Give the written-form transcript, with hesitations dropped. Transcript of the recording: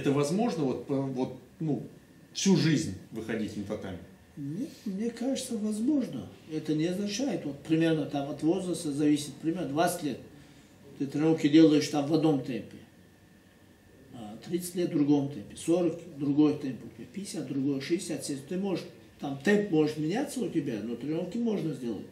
Это возможно всю жизнь выходить на татами? Нет, мне кажется, возможно. Это не означает, примерно там от возраста зависит, примерно 20 лет ты тренировки делаешь там в одном темпе, 30 лет в другом темпе, 40 в другой темпе, 50 в другой, 60, 70. Ты можешь, там темп может меняться у тебя, но тренировки можно сделать.